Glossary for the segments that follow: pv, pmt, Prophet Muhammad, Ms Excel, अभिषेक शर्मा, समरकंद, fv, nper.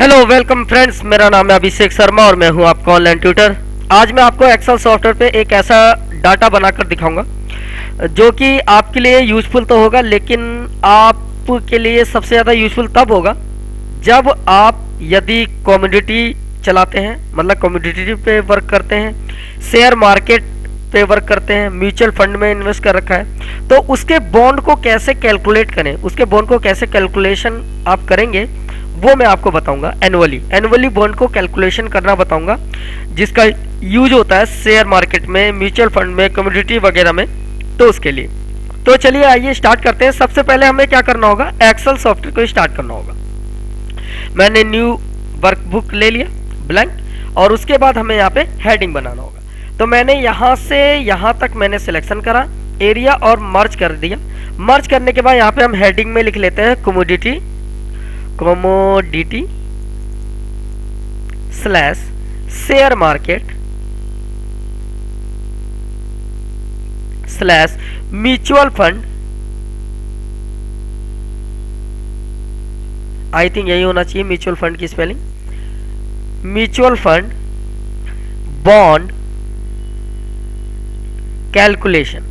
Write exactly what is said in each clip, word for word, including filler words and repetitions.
Hello welcome friends, मेरा नाम है अभिषेक शर्मा और मैं हूं आपका ऑनलाइन ट्यूटर। आज मैं आपको एक्सेल सॉफ्टवेयर पे एक ऐसा डाटा बनाकर दिखाऊंगा जो कि आपके लिए यूजफुल तो होगा, लेकिन आपके लिए सबसे ज़्यादा यूजफुल तब होगा जब आप यदि कमोडिटी चलाते हैं, मतलब कमोडिटी पे वर्क करते हैं, शेयर मार्केट पे वर्क करते हैं, म्यूचुअल फंड में इन्वेस्ट कर रखा है, तो उसके बॉन्ड को कैसे कैलकुलेट करें, उसके बॉन्ड को कैसे कैलकुलेशन आप करेंगे वो मैं आपको बताऊंगा। एनुअली एनुअली बॉन्ड को कैलकुलेशन करना बताऊंगा, जिसका यूज होता है शेयर मार्केट में, म्यूचुअल फंड में, कमोडिटी वगैरह में, तो उसके लिए। तो चलिए आइए स्टार्ट करते हैं। सबसे पहले हमें क्या करना होगा, एक्सेल सॉफ्टवेयर को स्टार्ट करना होगा। मैंने न्यू वर्कबुक ले लिया ब्लैंक, और उसके बाद हमें यहाँ पे हेडिंग बनाना होगा। तो मैंने यहाँ से यहाँ तक मैंने सिलेक्शन करा एरिया और मर्ज कर दिया। मर्ज करने के बाद यहाँ पे हम हेडिंग में लिख लेते हैं commodity commodity slash share market slash mutual fund. I think यही होना चाहिए म्यूचुअल फंड की spelling, mutual fund bond calculation,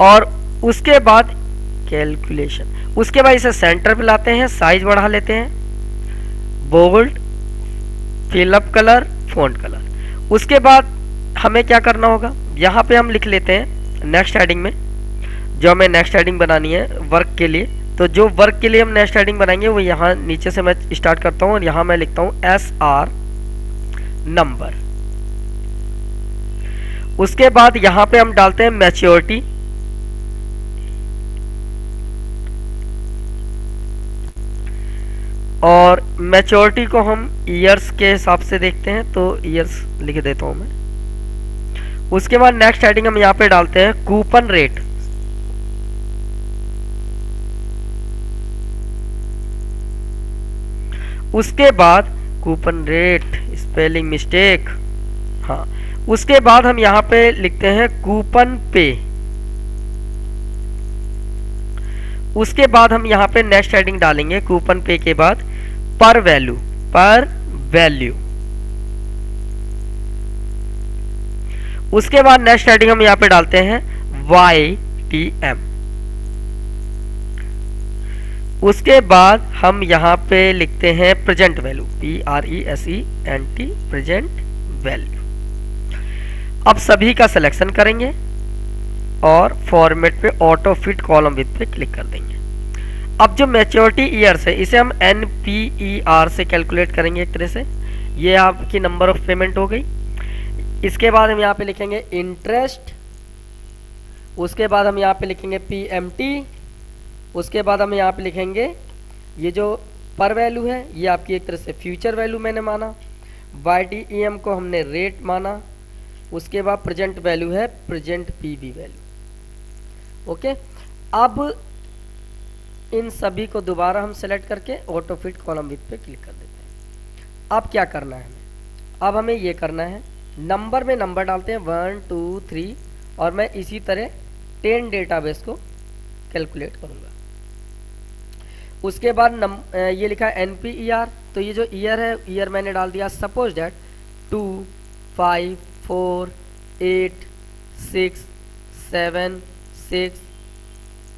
और उसके बाद कैलकुलेशन, उसके बाद इसे सेंटर पे लाते हैं, साइज बढ़ा लेते हैं, bold, fill up colour, font colour. उसके बाद हमें क्या करना होगा, यहाँ पे हम लिख लेते हैं नेक्स्ट हेडिंग में, जो हमें नेक्स्ट हेडिंग बनानी है वर्क के लिए। तो जो वर्क के लिए हम नेक्स्ट हेडिंग बनाएंगे वो यहाँ नीचे से मैं स्टार्ट करता हूँ, और यहाँ मैं लिखता हूँ एस आर नंबर। उसके बाद यहाँ पे हम डालते हैं मैच्योरिटी, और मैच्योरिटी को हम ईयर्स के हिसाब से देखते हैं, तो ईयर्स लिख देता हूँ मैं। उसके बाद नेक्स्ट हेडिंग हम यहाँ पे डालते हैं कूपन रेट, उसके बाद कूपन रेट स्पेलिंग मिस्टेक, हाँ। उसके बाद हम यहाँ पे लिखते हैं कूपन पे। उसके बाद हम यहाँ पे नेक्स्ट हेडिंग डालेंगे कूपन पे के बाद पर वैल्यू, पर वैल्यू। उसके बाद नेक्स्ट हेडिंग हम यहाँ पे डालते हैं वाई टी एम। उसके बाद हम यहाँ पे लिखते हैं present value, P R E S E N T, present value. अब सभी का सिलेक्शन करेंगे और फॉर्मेट पे ऑटो फिट कॉलम विथ पे क्लिक कर देंगे। अब जो मैच्योरिटी ईयर से, इसे हम एन पी ई आर से कैलकुलेट करेंगे एक तरह से। ये आपकी नंबर ऑफ पेमेंट हो गई। इसके बाद हम यहाँ पे लिखेंगे इंटरेस्ट, उसके बाद हम यहाँ पे लिखेंगे पी एम टी, उसके बाद हम यहाँ पे लिखेंगे ये जो पर वैल्यू है ये आपकी एक तरह से फ्यूचर वैल्यू मैंने माना, वाई टी ई एम को हमने रेट माना, उसके बाद प्रेजेंट वैल्यू है present P B value. Okay, अब इन सभी को दोबारा हम सेलेक्ट करके ऑटो फिट कॉलम विथ पे क्लिक कर देते हैं। अब क्या करना है हमें, अब हमें ये करना है, नंबर में नंबर डालते हैं वन टू थ्री, और मैं इसी तरह टेन डेटाबेस को कैलकुलेट करूँगा। उसके बाद नम ये लिखा है एन पी ई आर, तो ये जो ईयर है ईयर मैंने डाल दिया suppose that two five four eight six seven six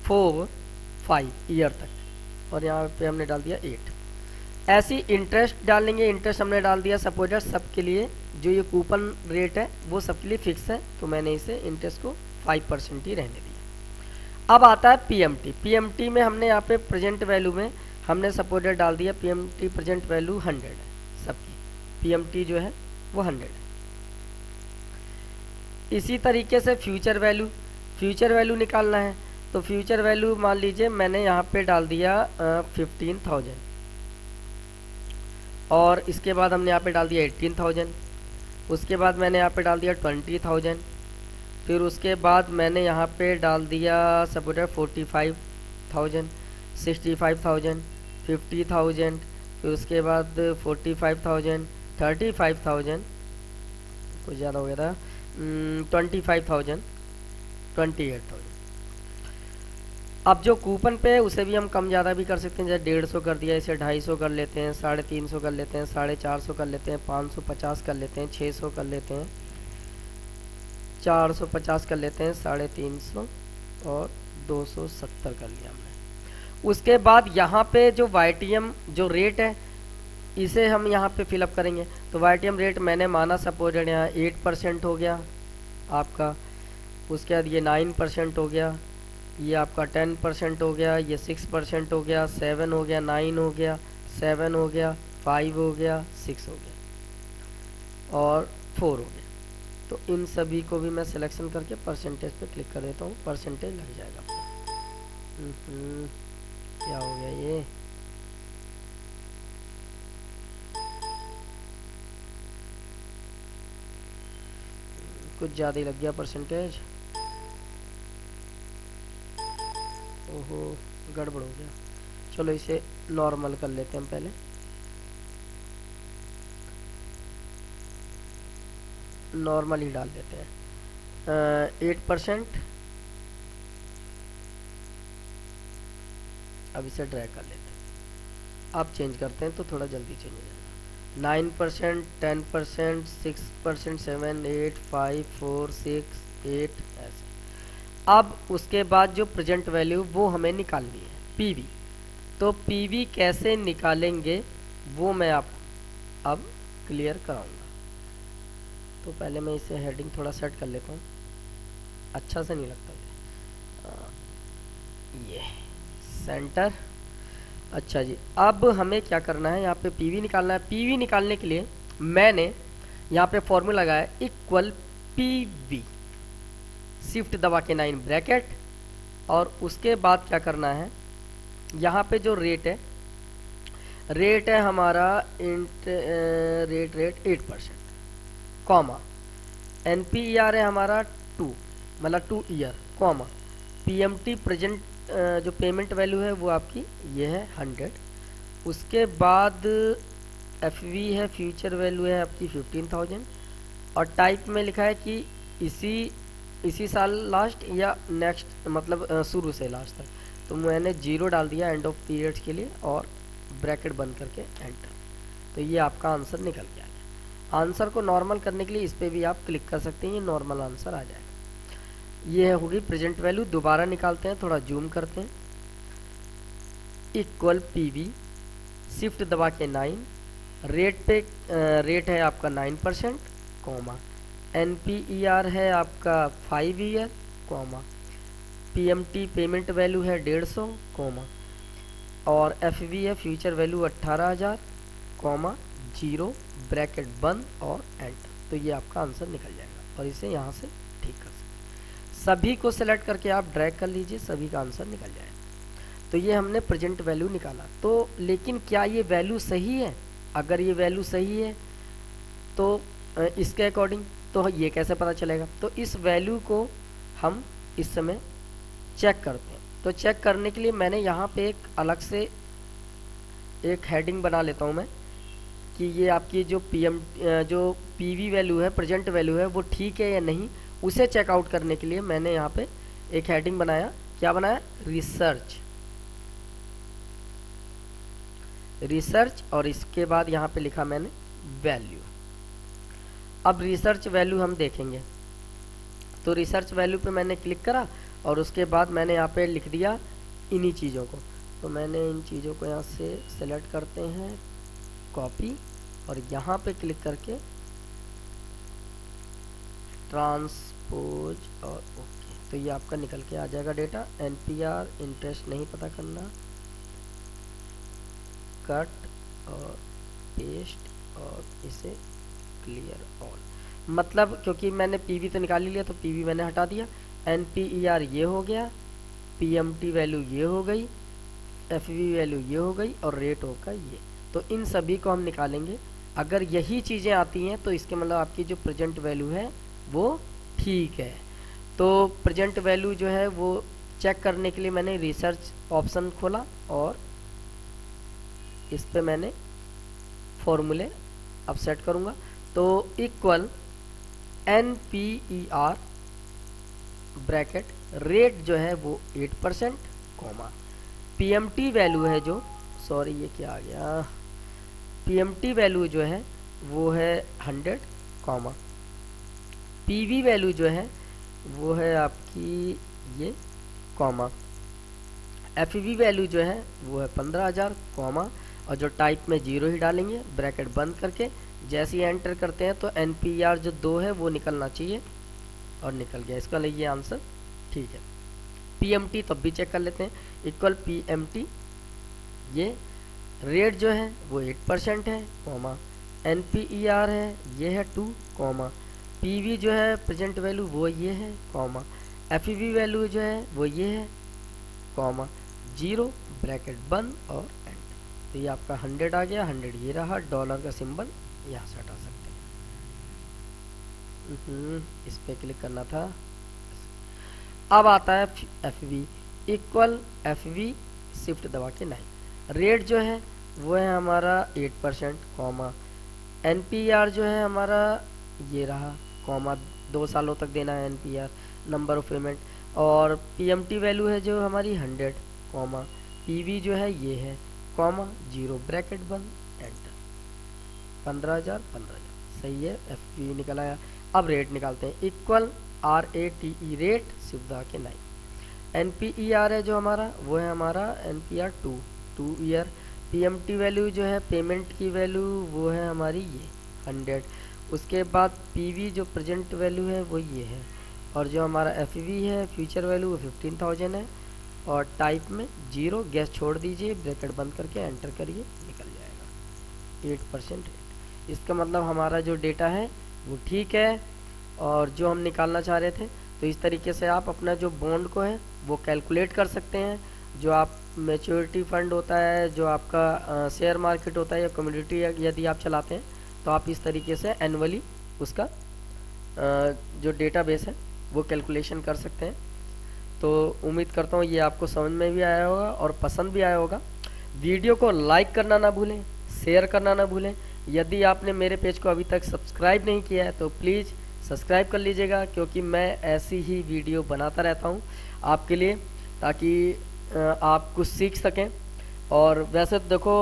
four five year तक, और यहाँ पे हमने डाल दिया एट। ऐसी इंटरेस्ट डाल लेंगे, इंटरेस्ट हमने डाल दिया सपोज डैट सब के लिए, जो ये कूपन रेट है वो सबके लिए फिक्स है, तो मैंने इसे इंटरेस्ट को फाइव परसेंट ही रहने दिया। अब आता है पीएमटी। पीएमटी में हमने यहाँ पे प्रेजेंट वैल्यू में हमने सपोर्टेड डाल दिया पीएमटी प्रेजेंट वैल्यू हंड्रेड है सबकी, पीएमटी जो है वो हंड्रेड है। इसी तरीके से फ्यूचर वैल्यू, फ्यूचर वैल्यू निकालना है, तो फ्यूचर वैल्यू मान लीजिए मैंने यहाँ पे डाल दिया फिफ्टीन थाउजेंड, और इसके बाद हमने यहाँ पे डाल दिया एट्टीन थाउजेंड, उसके बाद मैंने यहाँ पे डाल दिया ट्वेंटी थाउजेंड, फिर उसके बाद मैंने यहाँ पे डाल दिया सपोर्टर forty five thousand, sixty five thousand, fifty thousand, फिर उसके बाद forty five thousand, thirty five thousand, कुछ ज़्यादा हो गया था, twenty five thousand, twenty eight thousand. अब जो कूपन पे है उसे भी हम कम ज़्यादा भी कर सकते हैं, जैसे डेढ़ सौ कर दिया, इसे ढाई सौ कर लेते हैं, साढ़े तीन सौ कर लेते हैं, साढ़े चार सौ कर लेते हैं, पाँच सौ पचास कर लेते हैं, छः सौ कर लेते हैं, चार सौ पचास कर लेते हैं, साढ़े तीन सौ और दो सौ सत्तर कर लिया हमने। उसके बाद यहाँ पे जो वाई टी एम जो रेट है इसे हम यहाँ पे फिलअप करेंगे। तो वाई टी एम रेट मैंने माना सपोज यहाँ एट परसेंट हो गया आपका, उसके बाद ये नाइन परसेंट हो गया, ये आपका टेन परसेंट हो गया, ये सिक्स परसेंट हो गया, सेवन हो गया, नाइन हो गया, सेवन हो गया, फाइव हो गया, सिक्स हो गया और फोर हो गया। तो इन सभी को भी मैं सिलेक्शन करके परसेंटेज पे क्लिक कर देता हूँ, परसेंटेज लग जाएगा। क्या हो गया ये, कुछ ज़्यादा ही लग गया परसेंटेज, ओहो गड़बड़ हो गया। चलो इसे नॉर्मल कर लेते हैं पहले, नॉर्मल ही डाल देते हैं, एट परसेंट। अब इसे ड्रैग कर लेते हैं, आप चेंज करते हैं तो थोड़ा जल्दी चेंज हो जाएगा। Nine percent, ten percent, six percent, seven, eight, five, four, six, eight, ऐसे। अब उसके बाद जो प्रेजेंट वैल्यू वो हमें निकालनी है पीवी, तो पीवी कैसे निकालेंगे वो मैं आपको अब क्लियर कराऊंगा। तो पहले मैं इसे हेडिंग थोड़ा सेट कर लेता हूँ, अच्छा से नहीं लगता ये, ये सेंटर। अच्छा जी, अब हमें क्या करना है, यहाँ पे पीवी निकालना है। पीवी निकालने के लिए मैंने यहाँ पे फॉर्मूला लगाया इक्वल पीवी, शिफ्ट दबा के नाइन ब्रैकेट, और उसके बाद क्या करना है, यहाँ पे जो रेट है, रेट है हमारा int rate rate eight percent comma, N P E R है हमारा टू मतलब two year comma, P M T present जो पेमेंट वैल्यू है वो आपकी ये है हंड्रेड। उसके बाद एफ वी है फ्यूचर वैल्यू है आपकी फिफ्टीन थाउजेंड, और टाइप में लिखा है कि इसी इसी साल लास्ट या नेक्स्ट मतलब शुरू से लास्ट तक, तो मैंने जीरो डाल दिया एंड ऑफ पीरियड्स के लिए और ब्रैकेट बंद करके एंटर। तो ये आपका आंसर निकल के आ गया। आंसर को नॉर्मल करने के लिए इस पर भी आप क्लिक कर सकते हैं, ये नॉर्मल आंसर आ जाएगा। ये होगी प्रेजेंट वैल्यू। दोबारा निकालते हैं, थोड़ा जूम करते हैं, इक्वल पीवी शिफ्ट दबा के नाइन, रेट पे रेट है आपका nine percent comma, N P E R है आपका five year comma, P M T payment value है डेढ़ सौ कॉमा, और एफ वी है फ्यूचर वैल्यू अट्ठारह हज़ार कॉमा जीरो ब्रैकेट बंद और एंड। तो ये आपका आंसर निकल जाएगा और इसे यहाँ से ठीक कर सकते। सभी को सेलेक्ट करके आप ड्रैग कर लीजिए, सभी का आंसर निकल जाएगा। तो ये हमने प्रेजेंट वैल्यू निकाला। तो लेकिन क्या ये वैल्यू सही है? अगर ये वैल्यू सही है तो इसके अकॉर्डिंग तो ये कैसे पता चलेगा? तो इस वैल्यू को हम इस समय चेक करते हैं। तो चेक करने के लिए मैंने यहाँ पे एक अलग से एक हेडिंग बना लेता हूँ मैं, कि ये आपकी जो पीएम जो पीवी वैल्यू है प्रेजेंट वैल्यू है वो ठीक है या नहीं, उसे चेकआउट करने के लिए मैंने यहाँ पे एक हेडिंग बनाया। क्या बनाया? रिसर्च, रिसर्च, और इसके बाद यहाँ पे लिखा मैंने वैल्यू। अब रिसर्च वैल्यू हम देखेंगे, तो रिसर्च वैल्यू पे मैंने क्लिक करा और उसके बाद मैंने यहाँ पे लिख दिया इन्हीं चीज़ों को। तो मैंने इन चीज़ों को यहाँ से सेलेक्ट करते हैं, कॉपी, और यहाँ पे क्लिक करके ट्रांसपोज और ओके। तो ये आपका निकल के आ जाएगा डेटा। एनपीआर इंटरेस्ट नहीं पता करना, कट और पेस्ट और इसे क्लियर ऑल, मतलब क्योंकि मैंने पीवी तो निकाल ही लिया तो पीवी मैंने हटा दिया। एनपीईआर ये हो गया, पीएमटी वैल्यू ये हो गई, एफवी वैल्यू ये हो गई और रेट होगा ये। तो इन सभी को हम निकालेंगे। अगर यही चीज़ें आती हैं तो इसके मतलब आपकी जो प्रेजेंट वैल्यू है वो ठीक है। तो प्रेजेंट वैल्यू जो है वो चेक करने के लिए मैंने रिसर्च ऑप्शन खोला और इस पर मैंने फॉर्मूले अब सेट करूँगा। तो equal N P E R bracket rate जो है वो eight percent comma PMT value है जो सॉरी ये क्या आ गया पीएमटी वैल्यू जो है वो है हंड्रेड कॉमा पीवी वैल्यू जो है वो है आपकी ये कॉमा एफवी वैल्यू जो है वो है पंद्रह हज़ार कॉमा और जो टाइप में जीरो ही डालेंगे ब्रैकेट बंद करके जैसे ही एंटर करते हैं तो एनपीआर जो दो है वो निकलना चाहिए और निकल गया। इसका लिए आंसर ठीक है। पीएमटी तब भी चेक कर लेते हैं इक्वल पीएमटी ये रेट जो है वो एट परसेंट है कॉमा एनपीआर है ये है टू कॉमा पीवी जो है प्रेजेंट वैल्यू वो ये है कॉमा एफईवी वैल्यू जो है वो ये है कॉमा जीरो ब्रैकेट बंद और एंटर। तो ये आपका हंड्रेड आ गया हंड्रेड ये रहा डॉलर का सिंबल यहाँ से हटा सकते हैं इस पर क्लिक करना था। अब आता है एफवी इक्वल एफवी शिफ्ट दबा के नाइन रेट जो है वो है हमारा एट परसेंट कॉमा एनपीआर जो है हमारा ये रहा कॉमा दो सालों तक देना है एनपीआर नंबर ऑफ पेमेंट और पीएमटी वैल्यू है जो हमारी हंड्रेड कॉमा पीवी जो है ये है कॉमा जीरो ब्रैकेट बंद एंटर पंद्रह हज़ार पंद्रह हज़ार सही है एफपी निकल आया। अब रेट निकालते हैं equal R A T E rate सुविधा के नाइन एनपीईआर है जो हमारा वो है हमारा NPR two two year PMT value जो है पेमेंट की वैल्यू वो है हमारी ये हंड्रेड उसके बाद पीवी जो प्रेजेंट वैल्यू है वो ये है और जो हमारा एफवी है फ्यूचर वैल्यू वो फिफ्टीन थाउजेंड है और टाइप में जीरो गैस छोड़ दीजिए ब्रैकेट बंद करके एंटर करिए निकल जाएगा एट परसेंट रेट। इसका मतलब हमारा जो डेटा है वो ठीक है और जो हम निकालना चाह रहे थे। तो इस तरीके से आप अपना जो बॉन्ड को है वो कैलकुलेट कर सकते हैं। जो आप मैच्योरिटी फंड होता है जो आपका शेयर मार्केट होता है या कम्युनिटी यदि आप चलाते हैं तो आप इस तरीके से एनुअली उसका आ, जो डेटाबेस है वो कैलकुलेशन कर सकते हैं। तो उम्मीद करता हूँ ये आपको समझ में भी आया होगा और पसंद भी आया होगा। वीडियो को लाइक करना ना भूलें शेयर करना ना भूलें। यदि आपने मेरे पेज को अभी तक सब्सक्राइब नहीं किया है तो प्लीज़ सब्सक्राइब कर लीजिएगा क्योंकि मैं ऐसी ही वीडियो बनाता रहता हूँ आपके लिए ताकि आप कुछ सीख सकें। और वैसे तो देखो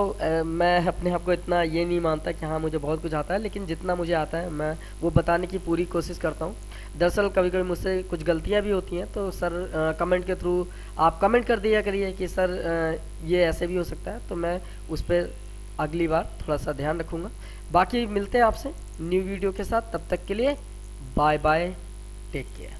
मैं अपने आप को इतना ये नहीं मानता कि हाँ मुझे बहुत कुछ आता है लेकिन जितना मुझे आता है मैं वो बताने की पूरी कोशिश करता हूँ। दरअसल कभी कभी मुझसे कुछ गलतियाँ भी होती हैं तो सर आ, कमेंट के थ्रू आप कमेंट कर दिया करिए कि सर आ, ये ऐसे भी हो सकता है तो मैं उस पर अगली बार थोड़ा सा ध्यान रखूँगा। बाकी मिलते हैं आपसे न्यू वीडियो के साथ तब तक के लिए बाय बाय टेक केयर।